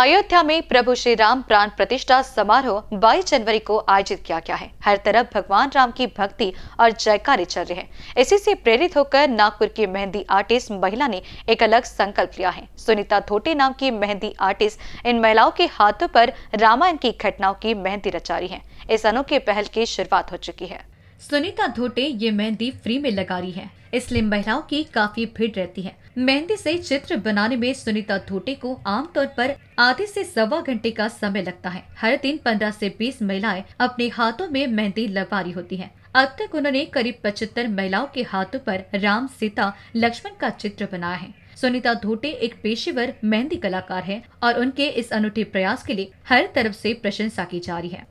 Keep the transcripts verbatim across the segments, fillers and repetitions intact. अयोध्या में प्रभु श्री राम प्राण प्रतिष्ठा समारोह बाईस जनवरी को आयोजित किया गया है। हर तरफ भगवान राम की भक्ति और जयकारे चल रहे हैं। इसी से प्रेरित होकर नागपुर की मेहंदी आर्टिस्ट महिला ने एक अलग संकल्प लिया है। सुनीता धोटे नाम की मेहंदी आर्टिस्ट इन महिलाओं के हाथों पर रामायण की घटनाओं की मेहंदी रचा रही है। इस अनोखे पहल की शुरुआत हो चुकी है। सुनीता धोटे ये मेहंदी फ्री में लगा रही है, इसलिए महिलाओं की काफी भीड़ रहती है। मेहंदी से चित्र बनाने में सुनीता धोटे को आमतौर पर आधे से सवा घंटे का समय लगता है। हर दिन पंद्रह से बीस महिलाएं अपने हाथों में मेहंदी लगा रही होती हैं। अब तक उन्होंने करीब पचहत्तर महिलाओं के हाथों पर राम, सीता, लक्ष्मण का चित्र बनाया है। सुनीता धोटे एक पेशेवर मेहंदी कलाकार है और उनके इस अनूठे प्रयास के लिए हर तरफ से प्रशंसा की जा रही है।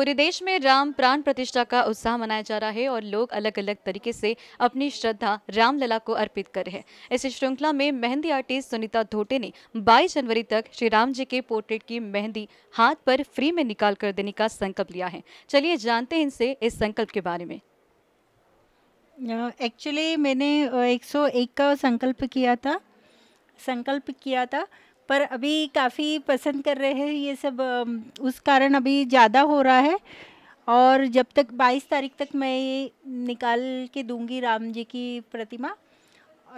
पूरे देश में राम प्राण प्रतिष्ठा का उत्साह मनाया जा रहा है और लोग अलग अलग तरीके से अपनी श्रद्धा राम लला को अर्पित कर रहे हैं। इस श्रृंखला में मेहंदी आर्टिस्ट सुनीता धोटे ने बाईस जनवरी तक श्री राम जी के पोर्ट्रेट की मेहंदी हाथ पर फ्री में निकाल कर देने का संकल्प लिया है। चलिए जानते हैं इनसे इस संकल्प के बारे में। एक्चुअली मैंने एक सौ एक का संकल्प किया था संकल्प किया था पर अभी काफ़ी पसंद कर रहे हैं ये सब, उस कारण अभी ज़्यादा हो रहा है। और जब तक बाईस तारीख तक मैं ये निकाल के दूंगी राम जी की प्रतिमा,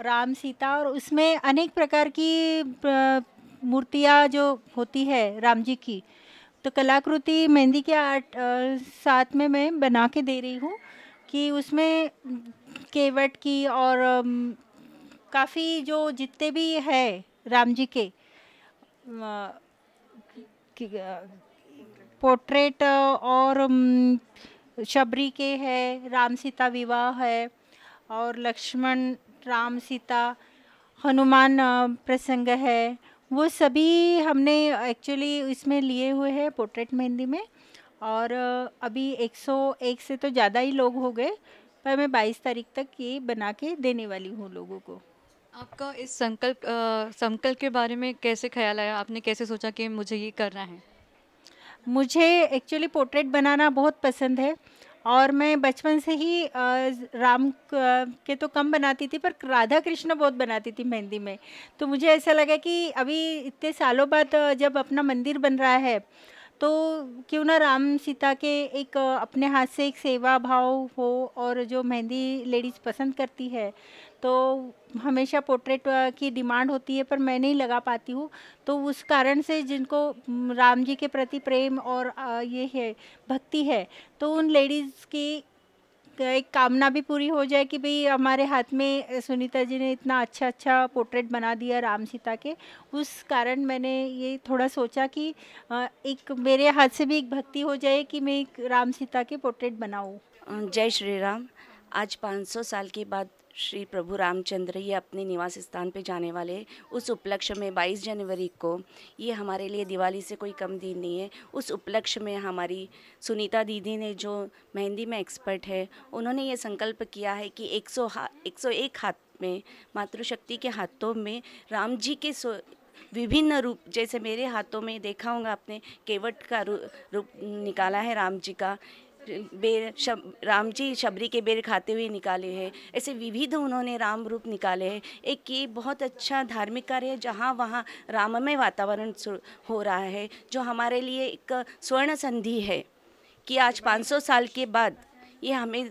राम सीता, और उसमें अनेक प्रकार की मूर्तियाँ जो होती है राम जी की, तो कलाकृति मेहंदी के आर्ट साथ में मैं बना के दे रही हूँ कि उसमें केवट की और काफ़ी जो जितने भी है राम जी के पोर्ट्रेट और शबरी के है, राम सीता विवाह है और लक्ष्मण राम सीता, हनुमान प्रसंग है, वो सभी हमने एक्चुअली इसमें लिए हुए हैं पोर्ट्रेट मेहंदी में। और अभी एक सौ एक से तो ज़्यादा ही लोग हो गए, पर मैं बाईस तारीख तक ये बना के देने वाली हूँ लोगों को। आपका इस संकल्प संकल्प के बारे में कैसे ख्याल आया? आपने कैसे सोचा कि मुझे ये करना है? मुझे एक्चुअली पोर्ट्रेट बनाना बहुत पसंद है और मैं बचपन से ही राम के तो कम बनाती थी पर राधा कृष्ण बहुत बनाती थी मेहंदी में। तो मुझे ऐसा लगा कि अभी इतने सालों बाद जब अपना मंदिर बन रहा है तो क्यों ना राम सीता के एक अपने हाथ से एक सेवा भाव हो। और जो मेहंदी लेडीज़ पसंद करती है तो हमेशा पोर्ट्रेट की डिमांड होती है पर मैं नहीं लगा पाती हूँ, तो उस कारण से जिनको राम जी के प्रति प्रेम और ये है भक्ति है तो उन लेडीज़ की एक कामना भी पूरी हो जाए कि भाई हमारे हाथ में सुनीता जी ने इतना अच्छा अच्छा पोर्ट्रेट बना दिया राम सीता के। उस कारण मैंने ये थोड़ा सोचा कि एक मेरे हाथ से भी एक भक्ति हो जाए कि मैं एक राम सीता के पोर्ट्रेट बनाऊँ। जय श्री राम। आज पाँच सौ साल के बाद श्री प्रभु रामचंद्र ये अपने निवास स्थान पे जाने वाले, उस उपलक्ष्य में बाईस जनवरी को, ये हमारे लिए दिवाली से कोई कम दिन नहीं है, उस उपलक्ष्य में हमारी सुनीता दीदी ने जो मेहंदी में एक्सपर्ट है उन्होंने ये संकल्प किया है कि एक सौ एक हाथ में मातृशक्ति के हाथों में राम जी के विभिन्न रूप, जैसे मेरे हाथों में देखा होगा आपने केवट का रू, रूप निकाला है राम जी का, बेर शब, राम जी शबरी के बेर खाते हुए निकाले हैं, ऐसे विविध उन्होंने राम रूप निकाले हैं। एक ये बहुत अच्छा धार्मिक कार्य है जहाँ वहाँ राममय वातावरण हो रहा है, जो हमारे लिए एक स्वर्ण संधि है कि आज पाँच सौ साल के बाद ये हमें,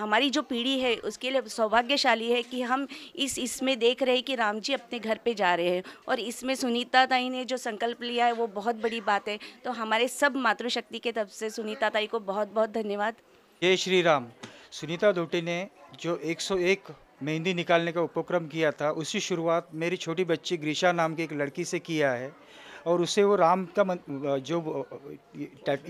हमारी जो पीढ़ी है उसके लिए सौभाग्यशाली है कि हम इस इसमें देख रहे हैं कि राम जी अपने घर पे जा रहे हैं। और इसमें सुनीता ताई ने जो संकल्प लिया है वो बहुत बड़ी बात है। तो हमारे सब मातृशक्ति के तरफ से सुनीता ताई को बहुत बहुत धन्यवाद। जय श्री राम। सुनीता धोटे ने जो एक सौ एक मेहंदी निकालने का उपक्रम किया था उसकी शुरुआत मेरी छोटी बच्ची ग्रीषा नाम की एक लड़की से किया है और उसे वो राम का मन, जो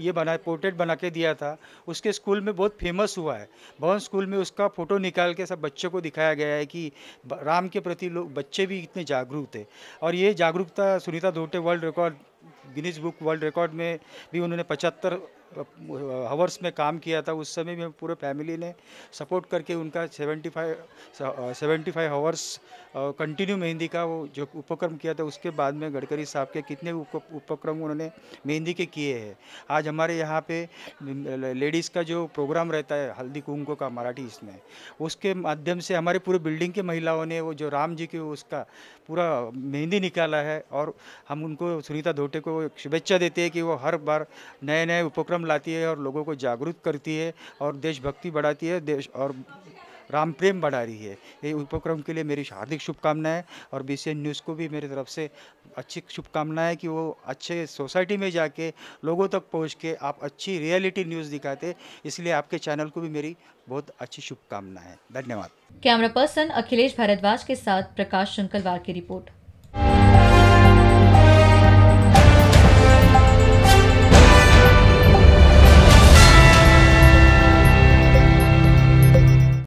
ये बना पोर्ट्रेट बना के दिया था उसके स्कूल में बहुत फेमस हुआ है। बहुत स्कूल में उसका फ़ोटो निकाल के सब बच्चों को दिखाया गया है कि राम के प्रति लोग बच्चे भी इतने जागरूक थे। और ये जागरूकता Sunita Dhote world record, Guinness book world record में भी उन्होंने पचहत्तर हवर्स में काम किया था, उस समय भी हम पूरे फैमिली ने सपोर्ट करके उनका पचहत्तर पचहत्तर हवर्स कंटिन्यू मेहंदी का वो जो उपक्रम किया था। उसके बाद में गडकरी साहब के कितने उपक्रम उन्होंने मेहंदी के किए हैं। आज हमारे यहाँ पे लेडीज़ का जो प्रोग्राम रहता है हल्दी कुमको का मराठी, इसमें उसके माध्यम से हमारे पूरे बिल्डिंग के महिलाओं ने वो जो राम जी की उसका पूरा मेहंदी निकाला है। और हम उनको सुनीता धोटे को शुभेच्छा देते हैं कि वो हर बार नए नए उपक्रम लाती है और लोगों को जागरूक करती है और देशभक्ति बढ़ाती है, देश और राम प्रेम बढ़ा रही है। ये उपक्रम के लिए मेरी हार्दिक शुभकामनाएं और बीसीएन न्यूज़ को भी मेरी तरफ से अच्छी शुभकामनाएं कि वो अच्छे सोसाइटी में जाके लोगों तक पहुंच के आप अच्छी रियलिटी न्यूज़ दिखाते, इसलिए आपके चैनल को भी मेरी बहुत अच्छी शुभकामनाएं। धन्यवाद। कैमरा पर्सन अखिलेश भारद्वाज के साथ प्रकाश शंकरवार की रिपोर्ट।